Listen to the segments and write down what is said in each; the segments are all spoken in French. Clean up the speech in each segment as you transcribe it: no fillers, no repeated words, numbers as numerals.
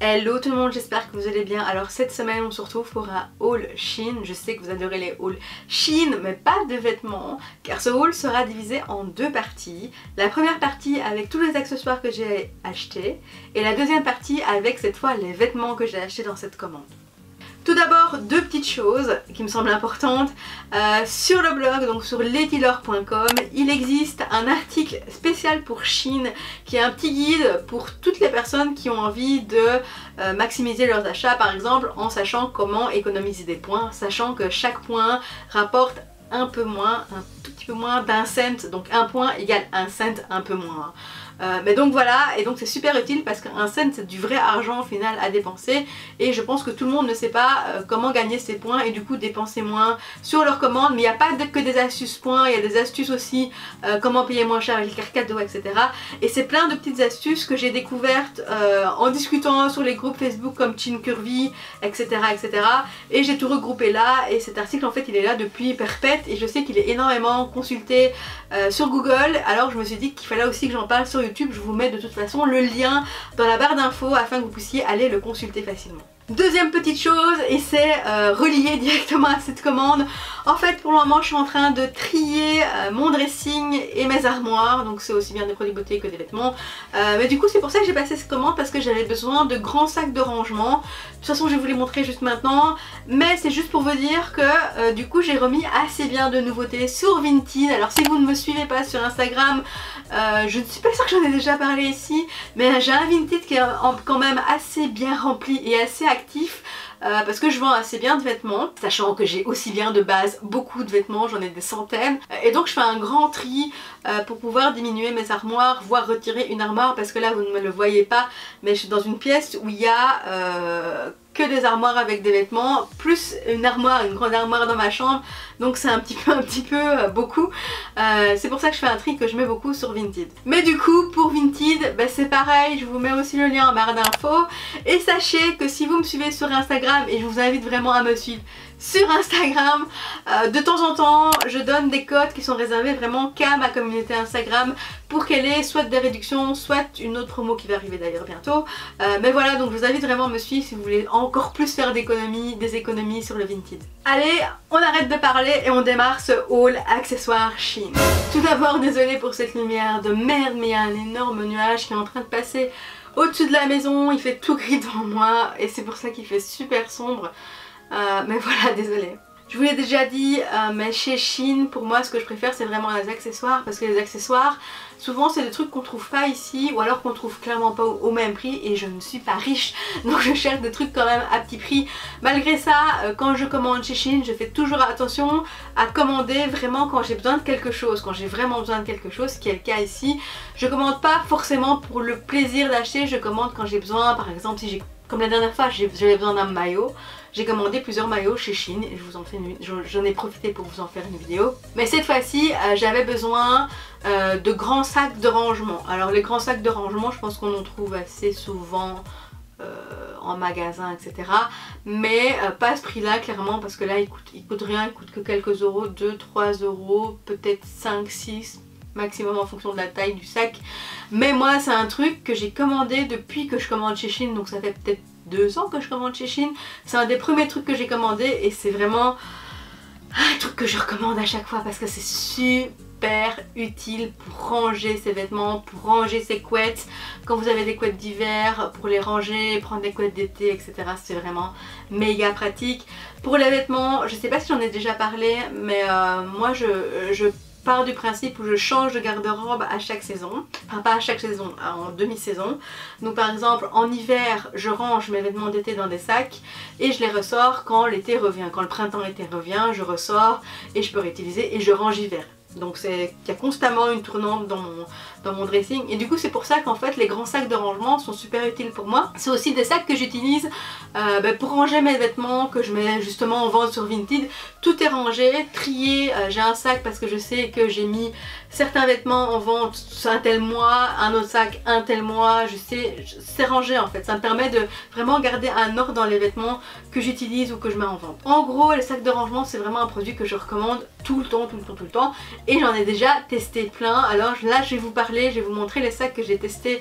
Hello tout le monde, j'espère que vous allez bien. Alors cette semaine on se retrouve pour un haul Shein. Je sais que vous adorez les hauls Shein, mais pas de vêtements, car ce haul sera divisé en deux parties. La première partie avec tous les accessoires que j'ai achetés, et la deuxième partie avec cette fois les vêtements que j'ai achetés dans cette commande. Tout d'abord, deux petites choses qui me semblent importantes. Sur le blog, donc sur letilor.com, il existe un article spécial pour Shein qui est un petit guide pour toutes les personnes qui ont envie de maximiser leurs achats, par exemple en sachant comment économiser des points, sachant que chaque point rapporte un peu moins, un tout petit peu moins d'un cent, donc un point égale un cent un peu moins. Mais donc voilà, et donc c'est super utile parce qu'un cent c'est du vrai argent au final à dépenser, et je pense que tout le monde ne sait pas comment gagner ses points et du coup dépenser moins sur leurs commandes. Mais il n'y a pas que des astuces points, il y a des astuces aussi comment payer moins cher avec les cartes cadeaux, etc. Et c'est plein de petites astuces que j'ai découvertes en discutant sur les groupes Facebook comme Chinkurvy, etc., etc. Et j'ai tout regroupé là, et cet article en fait il est là depuis perpète, et je sais qu'il est énormément consulté sur Google. Alors je me suis dit qu'il fallait aussi que j'en parle sur YouTube. Je vous mets de toute façon le lien dans la barre d'infos afin que vous puissiez aller le consulter facilement. Deuxième petite chose, et c'est relié directement à cette commande. En fait pour le moment je suis en train de trier mon dressing et mes armoires, donc c'est aussi bien des produits beauté que des vêtements, mais du coup c'est pour ça que j'ai passé cette commande, parce que j'avais besoin de grands sacs de rangement. De toute façon je vais vous les montrer juste maintenant, mais c'est juste pour vous dire que du coup j'ai remis assez bien de nouveautés sur Vinted. Alors si vous ne me suivez pas sur Instagram, je ne suis pas sûre que j'en ai déjà parlé ici, mais j'ai un Vinted qui est quand même assez bien rempli et assez actif, parce que je vends assez bien de vêtements, sachant que j'ai aussi bien de base beaucoup de vêtements, j'en ai des centaines, et donc je fais un grand tri pour pouvoir diminuer mes armoires, voire retirer une armoire, parce que là vous ne me le voyez pas, mais je suis dans une pièce où il y a que des armoires avec des vêtements, plus une armoire, une grande armoire dans ma chambre, donc c'est un petit peu beaucoup. C'est pour ça que je fais un tri, que je mets beaucoup sur Vinted. Mais du coup pour Vinted bah, c'est pareil, je vous mets aussi le lien en barre d'infos, et sachez que si vous me suivez sur Instagram, et je vous invite vraiment à me suivre sur Instagram, de temps en temps je donne des codes qui sont réservés vraiment qu'à ma communauté Instagram, pour qu'elle ait soit des réductions, soit une autre promo qui va arriver d'ailleurs bientôt, mais voilà, donc je vous invite vraiment à me suivre si vous voulez encore plus faire des économies sur le Vinted. Allez, on arrête de parler et on démarre ce haul accessoires Shein. Tout d'abord, désolée pour cette lumière de merde, mais il y a un énorme nuage qui est en train de passer au-dessus de la maison, il fait tout gris devant moi et c'est pour ça qu'il fait super sombre. Mais voilà, désolée. Je vous l'ai déjà dit, mais chez Shein, pour moi ce que je préfère c'est vraiment les accessoires, parce que les accessoires souvent c'est des trucs qu'on trouve pas ici, ou alors qu'on trouve clairement pas au même prix, et je ne suis pas riche donc je cherche des trucs quand même à petit prix. Malgré ça, quand je commande chez Shein, je fais toujours attention à commander vraiment quand j'ai besoin de quelque chose, quand j'ai vraiment besoin de quelque chose, ce qui est le cas ici. Je commande pas forcément pour le plaisir d'acheter, je commande quand j'ai besoin. Par exemple, si j'ai, comme la dernière fois, j'avais besoin d'un maillot, j'ai commandé plusieurs maillots chez Shein et j'en ai profité pour vous en faire une vidéo. Mais cette fois-ci, j'avais besoin de grands sacs de rangement. Alors les grands sacs de rangement, je pense qu'on en trouve assez souvent en magasin, etc. Mais pas à ce prix-là, clairement, parce que là, il coûte rien, il coûte que quelques euros, 2, 3 euros, peut-être 5, 6 maximum en fonction de la taille du sac. Mais moi c'est un truc que j'ai commandé depuis que je commande chez Shein, donc ça fait peut-être 2 ans que je commande chez Shein. C'est un des premiers trucs que j'ai commandé, et c'est vraiment un truc que je recommande à chaque fois parce que c'est super utile pour ranger ses vêtements, pour ranger ses couettes. Quand vous avez des couettes d'hiver, pour les ranger, prendre des couettes d'été, etc. C'est vraiment méga pratique. Pour les vêtements, je sais pas si j'en ai déjà parlé, mais moi je pars du principe où je change de garde-robe à chaque saison, enfin pas à chaque saison, en demi-saison. Donc par exemple en hiver je range mes vêtements d'été dans des sacs et je les ressors quand l'été revient, quand le printemps-été revient, je ressors et je peux réutiliser, et je range hiver. Donc il y a constamment une tournante dans mon dressing, et du coup c'est pour ça qu'en fait les grands sacs de rangement sont super utiles pour moi. C'est aussi des sacs que j'utilise pour ranger mes vêtements que je mets justement en vente sur Vinted. Tout est rangé, trié. J'ai un sac parce que je sais que j'ai mis certains vêtements en vente un tel mois, un autre sac un tel mois, je sais, c'est rangé en fait. Ça me permet de vraiment garder un ordre dans les vêtements que j'utilise ou que je mets en vente. En gros, les sacs de rangement c'est vraiment un produit que je recommande tout le temps, tout le temps, tout le temps. Et j'en ai déjà testé plein. Alors là je vais vous montrer les sacs que j'ai testés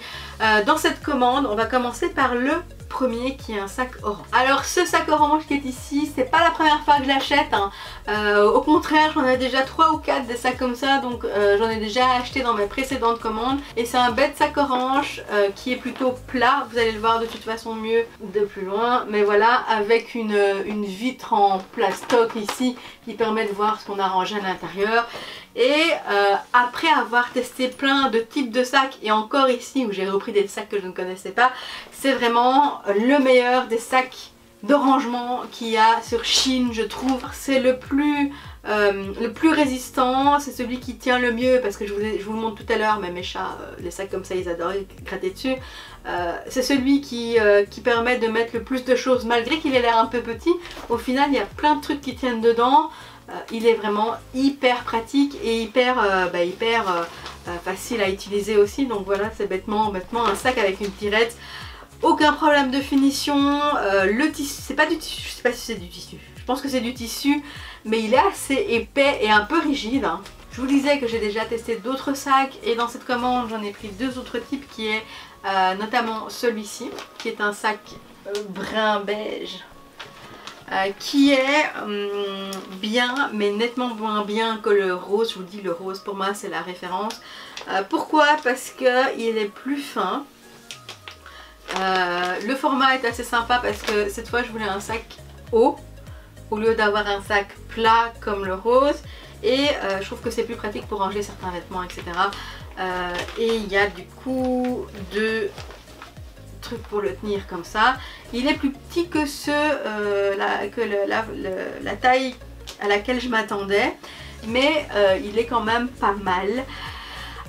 dans cette commande. On va commencer par le premier qui est un sac orange. Alors ce sac orange qui est ici, c'est pas la première fois que je l'achète, hein. Au contraire, j'en ai déjà 3 ou 4 des sacs comme ça, donc j'en ai déjà acheté dans mes précédentes commandes. Et c'est un bête sac orange qui est plutôt plat, vous allez le voir de toute façon mieux de plus loin. Mais voilà, avec une vitre en plastoc ici qui permet de voir ce qu'on a rangé à l'intérieur. Et après avoir testé plein de types de sacs, et encore ici où j'ai repris des sacs que je ne connaissais pas, c'est vraiment le meilleur des sacs de rangement qu'il y a sur Shein, je trouve. C'est le plus résistant, c'est celui qui tient le mieux, parce que je vous le montre tout à l'heure, mais mes chats, les sacs comme ça, ils adorent gratter dessus. C'est celui qui permet de mettre le plus de choses, malgré qu'il ait l'air un peu petit. Au final, il y a plein de trucs qui tiennent dedans. Il est vraiment hyper pratique et hyper facile à utiliser aussi. Donc voilà, c'est bêtement un sac avec une tirette. Aucun problème de finition. Le tissu, c'est pas du tissu, je sais pas si c'est du tissu. Je pense que c'est du tissu, mais il est assez épais et un peu rigide, hein. Je vous disais que j'ai déjà testé d'autres sacs, et dans cette commande, j'en ai pris 2 autres types, qui est notamment celui-ci, qui est un sac brun beige. Qui est bien, mais nettement moins bien que le rose. Je vous dis, le rose pour moi c'est la référence. Pourquoi? Parce qu'il est plus fin. Le format est assez sympa parce que cette fois je voulais un sac haut au lieu d'avoir un sac plat comme le rose. Et je trouve que c'est plus pratique pour ranger certains vêtements, etc. Et il y a du coup deux truc pour le tenir comme ça. Il est plus petit que la taille à laquelle je m'attendais, mais il est quand même pas mal.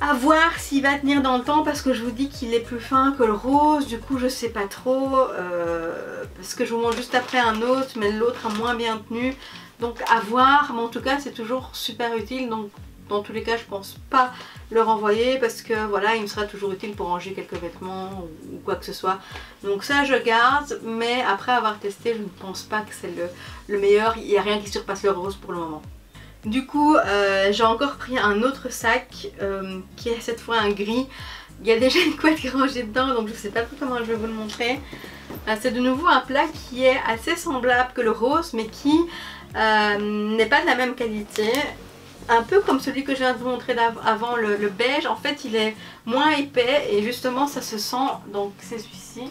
À voir s'il va tenir dans le temps, parce que je vous dis qu'il est plus fin que le rose, du coup je sais pas trop, parce que je vous montre juste après un autre, mais l'autre a moins bien tenu, donc à voir. Mais en tout cas c'est toujours super utile, donc dans tous les cas je pense pas le renvoyer, parce que voilà, il me sera toujours utile pour ranger quelques vêtements ou quoi que ce soit. Donc ça je garde, mais après avoir testé je ne pense pas que c'est le meilleur. Il n'y a rien qui surpasse le rose pour le moment. Du coup j'ai encore pris un autre sac qui est cette fois un gris. Il y a déjà une couette rangée dedans, donc je sais pas trop comment je vais vous le montrer. C'est de nouveau un plat qui est assez semblable que le rose, mais qui n'est pas de la même qualité. Un peu comme celui que je viens de vous montrer avant, le beige. En fait il est moins épais et justement ça se sent. Donc c'est celui-ci.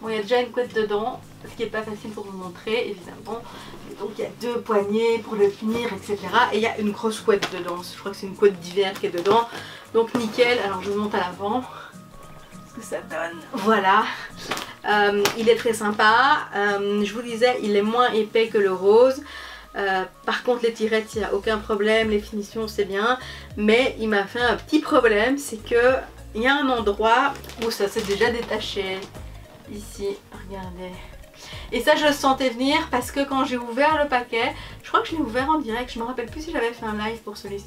Bon, il y a déjà une couette dedans, ce qui n'est pas facile pour vous montrer évidemment. Et donc il y a 2 poignées pour le tenir, etc. Et il y a une grosse couette dedans. Je crois que c'est une couette d'hiver qui est dedans. Donc nickel. Alors je vous montre à l'avant ce que ça donne. Voilà. Il est très sympa. Je vous disais, il est moins épais que le rose. Par contre les tirettes, il n'y a aucun problème, les finitions c'est bien, mais il m'a fait un petit problème, c'est que il y a un endroit où ça s'est déjà détaché ici, regardez, et ça je le sentais venir parce que quand j'ai ouvert le paquet, je crois que je l'ai ouvert en direct, je me rappelle plus si j'avais fait un live pour celui-ci,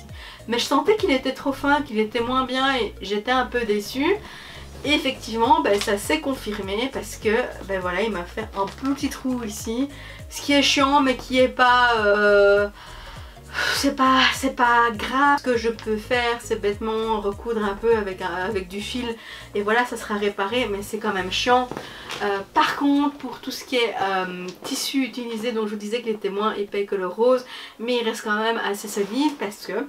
mais je sentais qu'il était trop fin, qu'il était moins bien, et j'étais un peu déçue. Et effectivement, ben, ça s'est confirmé parce que ben, voilà, il m'a fait un petit trou ici. Ce qui est chiant, mais qui est pas... c'est pas grave. Ce que je peux faire, c'est bêtement recoudre un peu avec du fil. Et voilà, ça sera réparé, mais c'est quand même chiant. Par contre, pour tout ce qui est tissu utilisé, donc je vous disais qu'il était moins épais que le rose, mais il reste quand même assez solide parce que...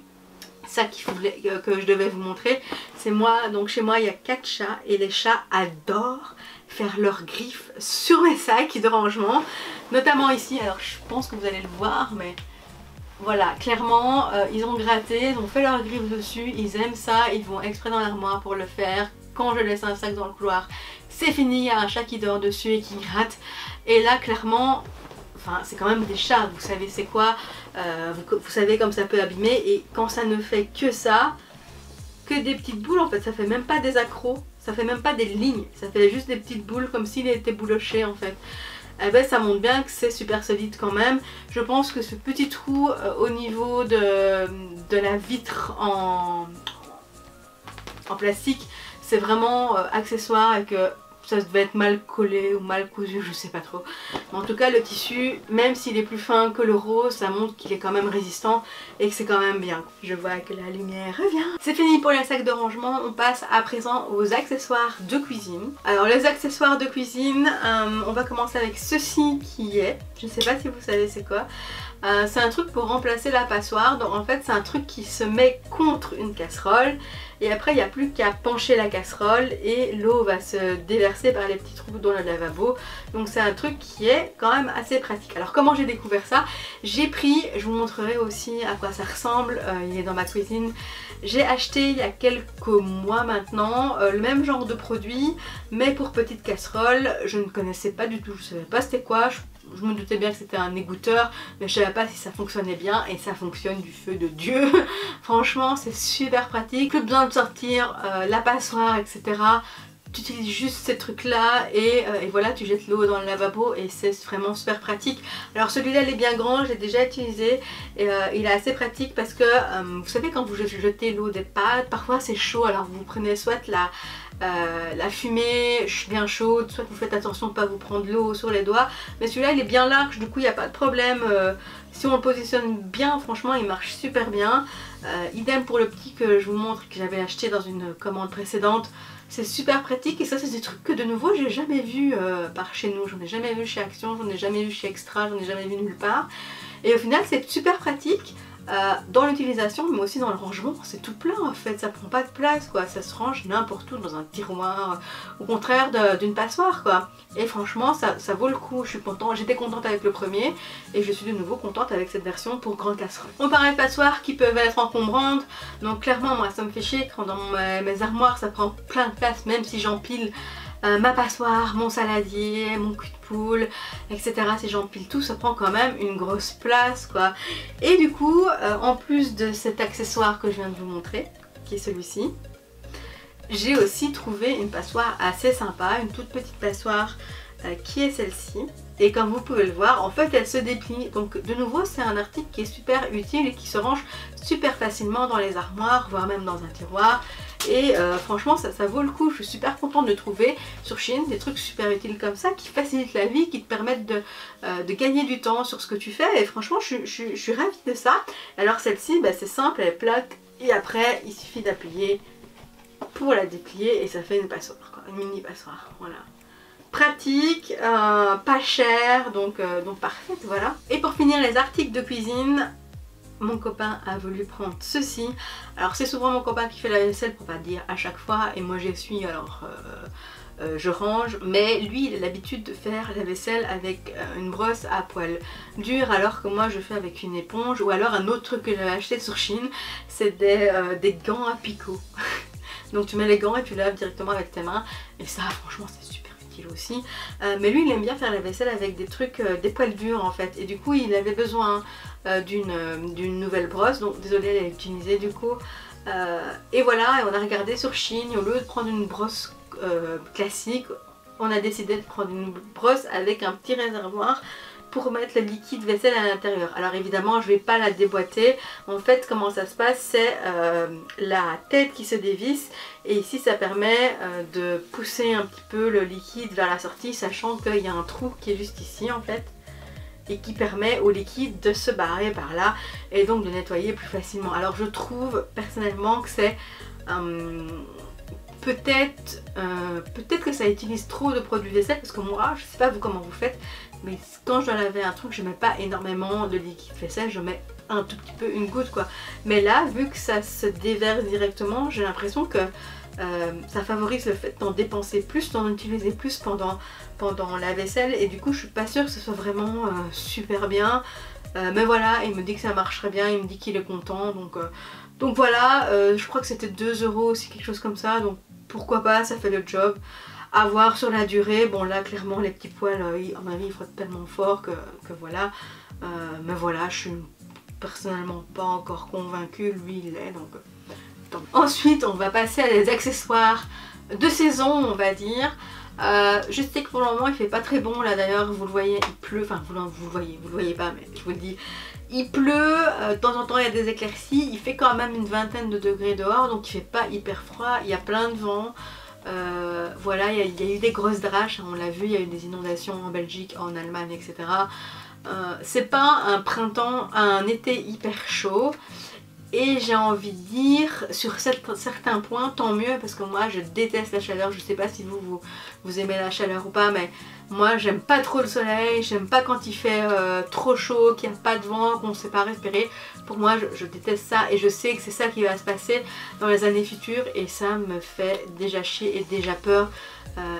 ça que je devais vous montrer, c'est moi, donc chez moi il y a 4 chats et les chats adorent faire leurs griffes sur mes sacs de rangement, notamment ici. Alors je pense que vous allez le voir, mais voilà, clairement ils ont gratté, ils ont fait leurs griffes dessus, ils aiment ça, ils vont exprès dans l'armoire pour le faire. Quand je laisse un sac dans le couloir, c'est fini, il y a un chat qui dort dessus et qui gratte. Et là clairement, enfin, c'est quand même des chats, vous savez c'est quoi, vous savez comme ça peut abîmer. Et quand ça ne fait que ça, que des petites boules, en fait ça fait même pas des accros, ça fait même pas des lignes, ça fait juste des petites boules comme s'il était bouloché en fait. Eh ben, ça montre bien que c'est super solide quand même. Je pense que ce petit trou au niveau de la vitre en plastique, c'est vraiment accessoire, et que ça devait être mal collé ou mal cousu, je sais pas trop. Mais en tout cas le tissu, même s'il est plus fin que le rose, ça montre qu'il est quand même résistant et que c'est quand même bien. Je vois que la lumière revient. C'est fini pour les sacs de rangement, on passe à présent aux accessoires de cuisine. Alors les accessoires de cuisine, on va commencer avec ceci qui est, je sais pas si vous savez c'est quoi. C'est un truc pour remplacer la passoire, donc en fait c'est un truc qui se met contre une casserole et après il n'y a plus qu'à pencher la casserole et l'eau va se déverser par les petits trous dans le lavabo, donc c'est un truc qui est quand même assez pratique. Alors comment j'ai découvert ça? J'ai pris, je vous montrerai aussi à quoi ça ressemble, il est dans ma cuisine, j'ai acheté il y a quelques mois maintenant le même genre de produit mais pour petites casseroles. Je ne connaissais pas du tout, je ne savais pas c'était quoi, je me doutais bien que c'était un égoutteur mais je savais pas si ça fonctionnait bien et ça fonctionne du feu de Dieu. Franchement c'est super pratique, plus besoin de sortir la passoire etc. Tu utilises juste ces trucs là et voilà, tu jettes l'eau dans le lavabo et c'est vraiment super pratique. Alors celui-là il est bien grand, j'ai déjà utilisé et il est assez pratique parce que vous savez quand vous jetez l'eau des pâtes parfois c'est chaud, alors vous prenez soit la fumée bien chaude, soit vous faites attention de ne pas vous prendre l'eau sur les doigts, mais celui-là il est bien large du coup il n'y a pas de problème. Si on le positionne bien, franchement il marche super bien. Idem pour le petit que je vous montre que j'avais acheté dans une commande précédente, c'est super pratique et ça c'est des trucs que de nouveau j'ai jamais vu par chez nous, j'en ai jamais vu chez Action, j'en ai jamais vu chez Extra, j'en ai jamais vu nulle part et au final c'est super pratique. Dans l'utilisation mais aussi dans le rangement, c'est tout plein en fait, ça prend pas de place quoi, ça se range n'importe où dans un tiroir au contraire d'une passoire quoi, et franchement ça vaut le coup. Je suis contente, j'étais contente avec le premier et je suis de nouveau contente avec cette version pour grande casserole. On parlait de passoires qui peuvent être encombrantes, donc clairement moi ça me fait chier quand dans mes armoires ça prend plein de place, même si j'empile ma passoire, mon saladier, mon cul de poule, etc. Si j'empile tout, ça prend quand même une grosse place quoi. Et du coup, en plus de cet accessoire que je viens de vous montrer, qui est celui-ci, j'ai aussi trouvé une passoire assez sympa, une toute petite passoire qui est celle-ci. Et comme vous pouvez le voir, en fait elle se déplie. Donc de nouveau c'est un article qui est super utile et qui se range super facilement dans les armoires, voire même dans un tiroir. Et franchement ça vaut le coup, je suis super contente de trouver sur Shein des trucs super utiles comme ça qui facilitent la vie, qui te permettent de gagner du temps sur ce que tu fais et franchement je suis ravie de ça. Alors celle-ci bah, c'est simple, elle est plate et après il suffit d'appuyer pour la déplier et ça fait une passoire quoi, une mini passoire, voilà. Pratique, pas cher donc parfaite voilà. Et pour finir les articles de cuisine, mon copain a voulu prendre ceci. Alors c'est souvent mon copain qui fait la vaisselle pour pas dire à chaque fois et moi j'essuie alors je range, mais lui il a l'habitude de faire la vaisselle avec une brosse à poils durs alors que moi je fais avec une éponge ou alors un autre truc que j'avais acheté sur Shein, c'est des gants à picot. Donc tu mets les gants et tu laves directement avec tes mains et ça franchement c'est super aussi, mais lui il aime bien faire la vaisselle avec des trucs, des poils durs en fait et du coup il avait besoin d'une nouvelle brosse, donc désolée elle est utilisée du coup, et voilà, et on a regardé sur Shein au lieu de prendre une brosse classique, on a décidé de prendre une brosse avec un petit réservoir pour mettre le liquide vaisselle à l'intérieur. Alors évidemment je vais pas la déboîter, en fait comment ça se passe c'est la tête qui se dévisse et ici ça permet de pousser un petit peu le liquide vers la sortie, sachant qu'il y a un trou qui est juste ici en fait et qui permet au liquide de se barrer par là et donc de nettoyer plus facilement. Alors je trouve personnellement que c'est peut-être que ça utilise trop de produits vaisselle parce que moi je sais pas vous comment vous faites mais quand je dois laver un truc je mets pas énormément de liquide vaisselle, je mets un tout petit peu, une goutte quoi, mais là vu que ça se déverse directement j'ai l'impression que ça favorise le fait d'en dépenser plus, d'en utiliser plus pendant la vaisselle et du coup je suis pas sûre que ce soit vraiment super bien, mais voilà il me dit que ça marcherait bien, il me dit qu'il est content donc voilà, je crois que c'était 2 € aussi quelque chose comme ça, donc pourquoi pas, ça fait le job. À voir sur la durée, bon là clairement les petits poils à mon avis ils frottent tellement fort que voilà, mais voilà je suis personnellement pas encore convaincue, lui il l'est donc attends. Ensuite on va passer à des accessoires de saison on va dire. Je sais que pour le moment il fait pas très bon là d'ailleurs, vous le voyez il pleut, enfin vous le voyez pas mais je vous le dis, il pleut, de temps en temps il y a des éclaircies, il fait quand même une vingtaine de degrés dehors donc il fait pas hyper froid, il y a plein de vent. Voilà, il y a eu des grosses draches, on l'a vu, il y a eu des inondations en Belgique, en Allemagne, etc. C'est pas un printemps, un été hyper chaud. Et j'ai envie de dire, sur certains points, tant mieux, parce que moi je déteste la chaleur. Je sais pas si vous aimez la chaleur ou pas, mais moi j'aime pas trop le soleil, j'aime pas quand il fait trop chaud, qu'il n'y a pas de vent, qu'on ne sait pas respirer. Pour moi je déteste ça, et je sais que c'est ça qui va se passer dans les années futures, et ça me fait déjà chier et déjà peur.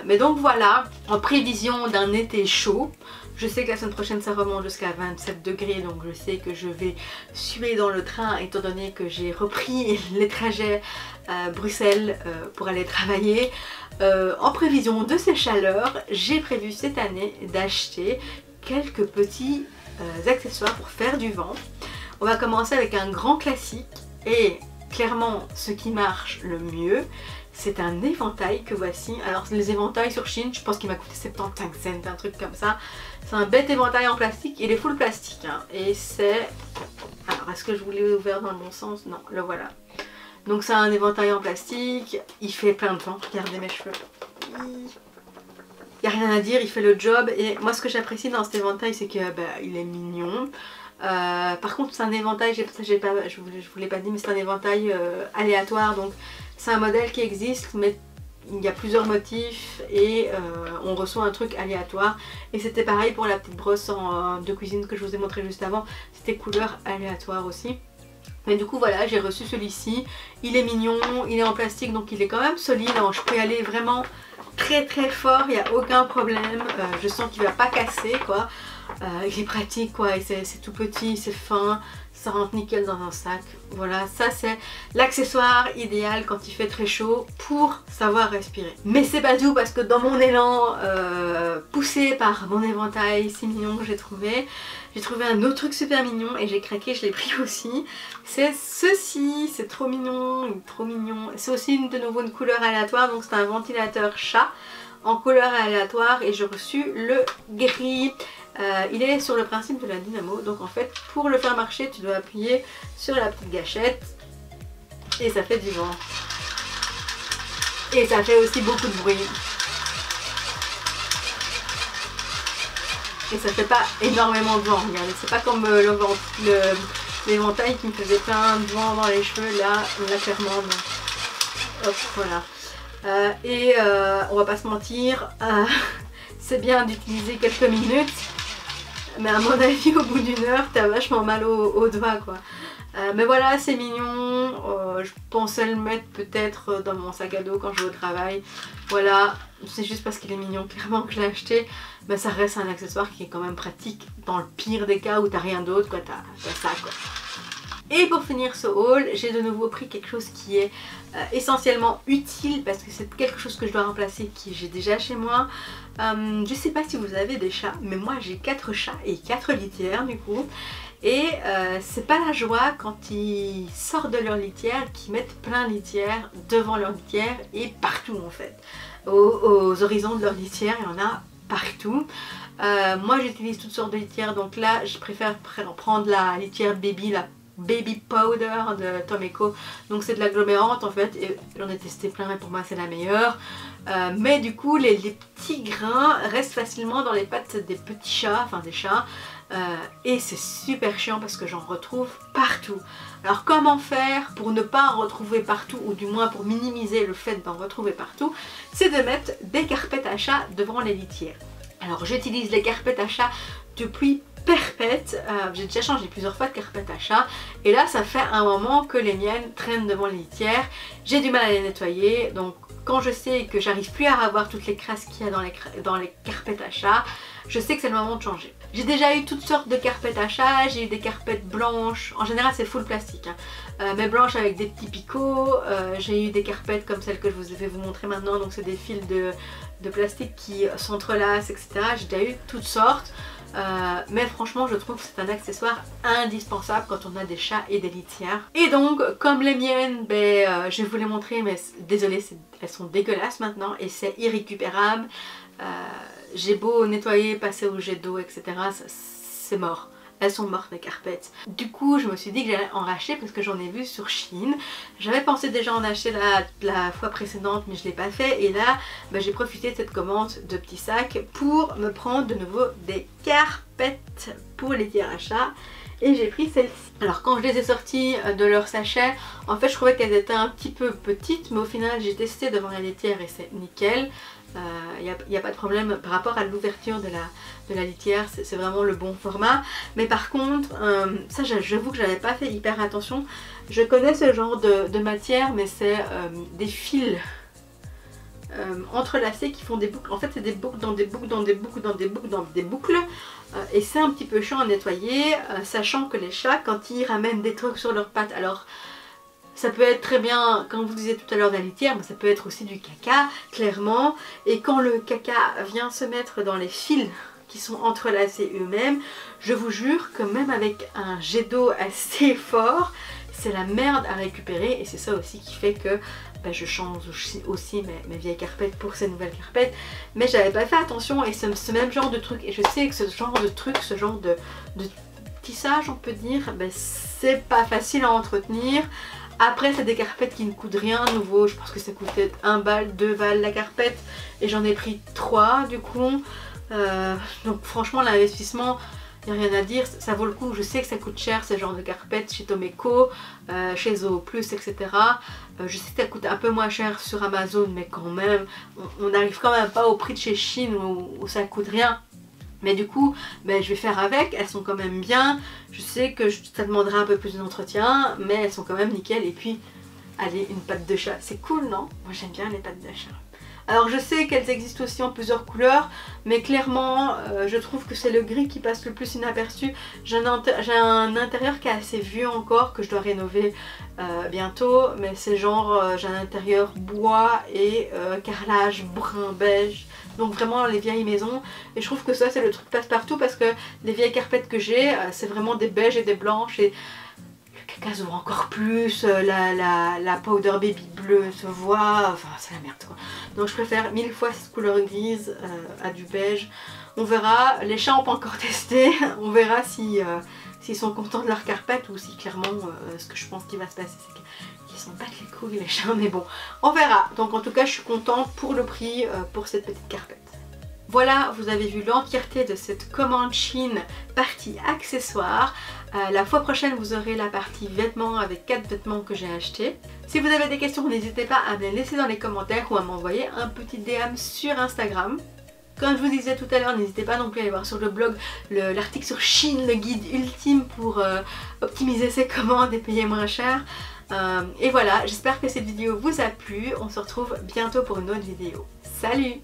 Mais donc voilà, en prévision d'un été chaud, je sais que la semaine prochaine ça remonte jusqu'à 27 degrés, donc je sais que je vais suer dans le train, étant donné que j'ai repris les trajets à Bruxelles pour aller travailler. En prévision de ces chaleurs, j'ai prévu cette année d'acheter quelques petits accessoires pour faire du vent. On va commencer avec un grand classique, et clairement ce qui marche le mieux, c'est un éventail que voici. Alors les éventails sur Shein, je pense qu'il m'a coûté 75 cents, un truc comme ça. C'est un bête éventail en plastique, il est full plastique hein. Et c'est... alors est-ce que je vous l'ai ouvert dans le bon sens? Non, le voilà. Donc c'est un éventail en plastique, il fait plein de vent, regardez mes cheveux. Il n'y a rien à dire, il fait le job. Et moi ce que j'apprécie dans cet éventail, c'est que bah, il est mignon. Par contre c'est un éventail, je vous l'ai pas dit, mais c'est un éventail aléatoire, donc c'est un modèle qui existe, mais il y a plusieurs motifs et on reçoit un truc aléatoire. Et c'était pareil pour la petite brosse de cuisine que je vous ai montré juste avant, c'était couleur aléatoire aussi. Mais du coup voilà, j'ai reçu celui-ci, il est mignon, il est en plastique, donc il est quand même solide, alors je peux y aller vraiment très très fort, il n'y a aucun problème, je sens qu'il va pas casser quoi. Il est pratique quoi, c'est tout petit, c'est fin, ça rentre nickel dans un sac. Voilà, ça c'est l'accessoire idéal quand il fait très chaud pour savoir respirer. Mais c'est pas tout, parce que dans mon élan poussé par mon éventail si mignon que j'ai trouvé un autre truc super mignon et j'ai craqué, je l'ai pris aussi. C'est ceci, c'est trop mignon, trop mignon. C'est aussi de nouveau une couleur aléatoire, donc c'est un ventilateur chat en couleur aléatoire, et j'ai reçu le gris. Il est sur le principe de la dynamo, donc en fait pour le faire marcher tu dois appuyer sur la petite gâchette et ça fait du vent, et ça fait aussi beaucoup de bruit, et ça fait pas énormément de vent. Regardez, c'est pas comme l'éventail qui me faisait plein de vent dans les cheveux, là on l'a fermé, hop voilà. On va pas se mentir, c'est bien d'utiliser quelques minutes, mais à mon avis au bout d'une heure t'as vachement mal aux doigts quoi. Mais voilà, c'est mignon, je pensais le mettre peut-être dans mon sac à dos quand je vais au travail. Voilà, c'est juste parce qu'il est mignon clairement que je l'ai acheté, mais ça reste un accessoire qui est quand même pratique dans le pire des cas où t'as rien d'autre quoi, t'as ça quoi. Et pour finir ce haul, j'ai de nouveau pris quelque chose qui est essentiellement utile, parce que c'est quelque chose que je dois remplacer, que j'ai déjà chez moi. Je sais pas si vous avez des chats, mais moi j'ai 4 chats et 4 litières du coup. Et c'est pas la joie quand ils sortent de leur litière qu'ils mettent plein de litières devant leur litière et partout en fait. Aux horizons de leur litière, il y en a partout. Moi j'utilise toutes sortes de litières, donc là je préfère prendre la litière baby, la Baby Powder de Tom Eco. Donc c'est de l'agglomérante en fait, et j'en ai testé plein mais pour moi c'est la meilleure. Mais du coup les petits grains restent facilement dans les pattes des petits chats, enfin des chats, et c'est super chiant parce que j'en retrouve partout. Alors comment faire pour ne pas en retrouver partout, ou du moins pour minimiser le fait d'en retrouver partout? C'est de mettre des carpettes à chats devant les litières. Alors j'utilise les carpettes à chats depuis perpète, j'ai déjà changé plusieurs fois de carpette à chat, et là ça fait un moment que les miennes traînent devant les litières, j'ai du mal à les nettoyer, donc quand je sais que j'arrive plus à avoir toutes les crasses qu'il y a dans les carpettes à chat, je sais que c'est le moment de changer. J'ai déjà eu toutes sortes de carpettes à chat, j'ai eu des carpettes blanches, en général c'est full plastique, hein, mais blanches avec des petits picots, j'ai eu des carpettes comme celle que je vais vous montrer maintenant, donc c'est des fils de plastique qui s'entrelacent, etc. J'ai déjà eu toutes sortes. Mais franchement je trouve que c'est un accessoire indispensable quand on a des chats et des litières. Et donc comme les miennes, je vais vous les montrer, mais désolée, elles sont dégueulasses maintenant et c'est irrécupérable. J'ai beau nettoyer, passer au jet d'eau, etc., c'est mort. elles sont mortes les carpettes. Du coup je me suis dit que j'allais en racheter parce que j'en ai vu sur Shein. J'avais pensé déjà en acheter la fois précédente mais je l'ai pas fait, et là bah, j'ai profité de cette commande de petits sacs pour me prendre de nouveau des carpettes pour les tirs achats. Et j'ai pris celle-ci. Alors quand je les ai sorties de leur sachet, en fait je trouvais qu'elles étaient un petit peu petites, mais au final j'ai testé devant la laitière et c'est nickel. Il n'y a pas de problème par rapport à l'ouverture de la litière, c'est vraiment le bon format. Mais par contre, ça j'avoue que j'avais pas fait hyper attention. Je connais ce genre de matière, mais c'est des fils entrelacés qui font des boucles. En fait c'est des boucles dans des boucles dans des boucles dans des boucles dans des boucles, et c'est un petit peu chiant à nettoyer, sachant que les chats quand ils ramènent des trucs sur leurs pattes, alors ça peut être très bien, comme vous disiez tout à l'heure, de la litière, mais ça peut être aussi du caca, clairement. Et quand le caca vient se mettre dans les fils qui sont entrelacés eux-mêmes, je vous jure que même avec un jet d'eau assez fort, c'est la merde à récupérer. Et c'est ça aussi qui fait que bah, je change aussi mes vieilles carpettes pour ces nouvelles carpettes. Mais j'avais pas fait attention, et c'est ce même genre de truc. Et je sais que ce genre de truc, ce genre de tissage, on peut dire, bah, c'est pas facile à entretenir. Après c'est des carpettes qui ne coûtent rien à nouveau, je pense que ça coûtait 1 balle, 2 balles la carpette, et j'en ai pris 3 du coup. Donc franchement l'investissement, il n'y a rien à dire, ça vaut le coup. Je sais que ça coûte cher ce genre de carpette chez Tomeko, chez Zooplus, etc. Je sais que ça coûte un peu moins cher sur Amazon, mais quand même, on n'arrive quand même pas au prix de chez Shein où ça coûte rien. Mais du coup, ben, je vais faire avec, elles sont quand même bien. Je sais que ça demandera un peu plus d'entretien, mais elles sont quand même nickel. Et puis, allez, une patte de chat, c'est cool, non? Moi j'aime bien les pattes de chat. Alors je sais qu'elles existent aussi en plusieurs couleurs, mais clairement je trouve que c'est le gris qui passe le plus inaperçu. J'ai un intérieur qui est assez vieux encore, que je dois rénover bientôt, mais c'est genre j'ai un intérieur bois et carrelage brun beige, donc vraiment les vieilles maisons. Et je trouve que ça c'est le truc passe-partout, parce que les vieilles carpettes que j'ai c'est vraiment des beiges et des blanches, et le caca se voit encore plus, la powder baby bleue se voit, enfin c'est la merde quoi. Donc je préfère mille fois cette couleur grise à du beige. On verra, les chats n'ont pas encore testé, on verra si, s'ils sont contents de leur carpette, ou si clairement ce que je pense qu'il va se passer c'est qu'ils s'en battent les couilles les chats, mais bon, on verra. Donc en tout cas je suis contente pour le prix pour cette petite carpette. Voilà, vous avez vu l'entièreté de cette commande Shein partie accessoires. La fois prochaine vous aurez la partie vêtements avec 4 vêtements que j'ai achetés. Si vous avez des questions, n'hésitez pas à me les laisser dans les commentaires ou à m'envoyer un petit DM sur Instagram. Comme je vous disais tout à l'heure, n'hésitez pas non plus à aller voir sur le blog l'article sur Shein, le guide ultime pour optimiser ses commandes et payer moins cher. Et voilà, j'espère que cette vidéo vous a plu. On se retrouve bientôt pour une autre vidéo. Salut!